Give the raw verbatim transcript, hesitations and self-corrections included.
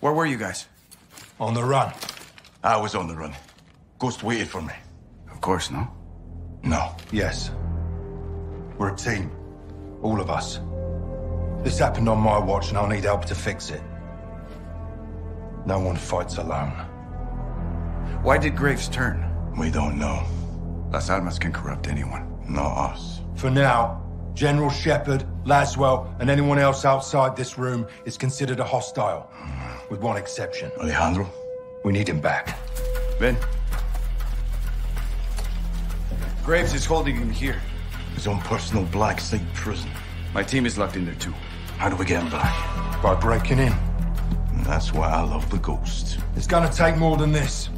Where were you guys? On the run. I was on the run. Ghost waited for me. Of course, no? No. Yes. We're a team. All of us. This happened on my watch and I'll need help to fix it. No one fights alone. Why did Graves turn? We don't know. Las Almas can corrupt anyone, not us. For now, General Shepard, Laswell, and anyone else outside this room is considered a hostile. With one exception. Alejandro? We need him back. Ben? Graves is holding him here. His own personal black site prison. My team is locked in there too. How do we get him back? By breaking in. And that's why I love the Ghost. It's gonna take more than this.